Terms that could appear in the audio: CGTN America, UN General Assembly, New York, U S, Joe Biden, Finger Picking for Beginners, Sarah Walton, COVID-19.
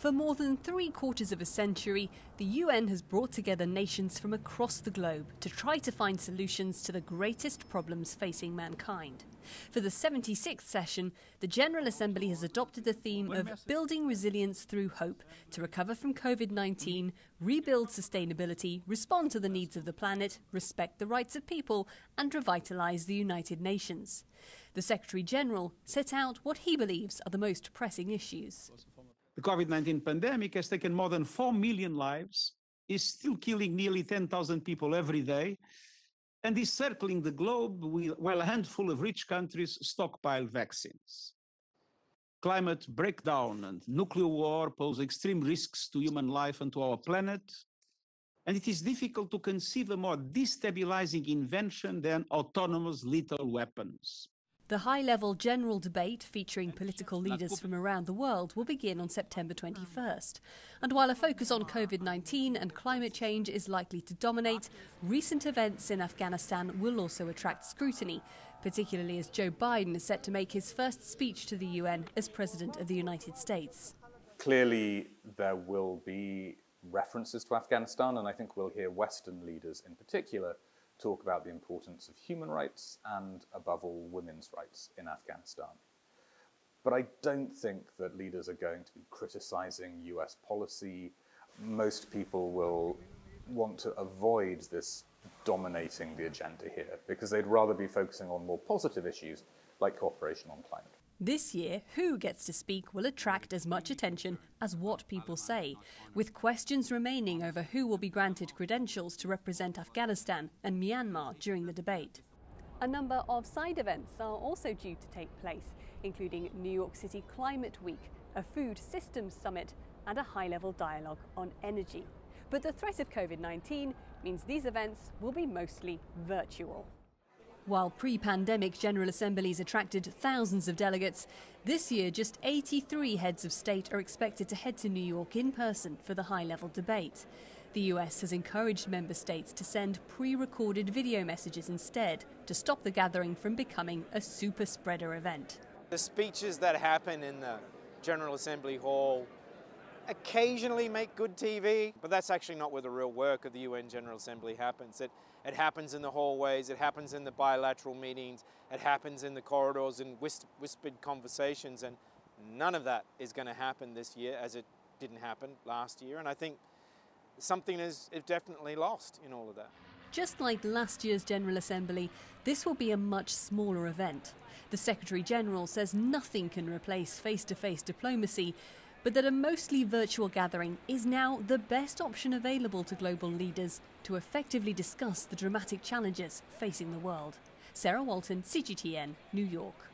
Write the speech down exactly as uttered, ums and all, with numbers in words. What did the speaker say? For more than three quarters of a century, the U N has brought together nations from across the globe to try to find solutions to the greatest problems facing mankind. For the seventy-sixth session, the General Assembly has adopted the theme of building resilience through hope to recover from COVID nineteen, rebuild sustainability, respond to the needs of the planet, respect the rights of people, and revitalize the United Nations. The Secretary-General set out what he believes are the most pressing issues. The COVID nineteen pandemic has taken more than four million lives, is still killing nearly ten thousand people every day, and is circling the globe while a handful of rich countries stockpile vaccines. Climate breakdown and nuclear war pose extreme risks to human life and to our planet, and it is difficult to conceive a more destabilizing invention than autonomous lethal weapons. The high-level general debate featuring political leaders from around the world will begin on September twenty-first. And while a focus on COVID nineteen and climate change is likely to dominate, recent events in Afghanistan will also attract scrutiny, particularly as Joe Biden is set to make his first speech to the U N as President of the United States. Clearly, there will be references to Afghanistan, and I think we'll hear Western leaders in particular talk about the importance of human rights and, above all, women's rights in Afghanistan. But I don't think that leaders are going to be criticizing U S policy. Most people will want to avoid this dominating the agenda here because they'd rather be focusing on more positive issues like cooperation on climate. This year, who gets to speak will attract as much attention as what people say, with questions remaining over who will be granted credentials to represent Afghanistan and Myanmar during the debate. A number of side events are also due to take place, including New York City Climate Week, a food systems summit, and a high-level dialogue on energy. But the threat of COVID nineteen means these events will be mostly virtual. While pre-pandemic General Assemblies attracted thousands of delegates, this year just eighty-three heads of state are expected to head to New York in person for the high-level debate. The U S has encouraged member states to send pre-recorded video messages instead to stop the gathering from becoming a super-spreader event. The speeches that happen in the General Assembly Hall occasionally make good T V, but that's actually not where the real work of the U N General Assembly happens. It, it happens in the hallways, it happens in the bilateral meetings, it happens in the corridors and whis whispered conversations, and none of that is going to happen this year as it didn't happen last year, and I think something is, is definitely lost in all of that. Just like last year's General Assembly, this will be a much smaller event. The Secretary-General says nothing can replace face-to-face diplomacy, but that a mostly virtual gathering is now the best option available to global leaders to effectively discuss the dramatic challenges facing the world. Sarah Walton, C G T N, New York.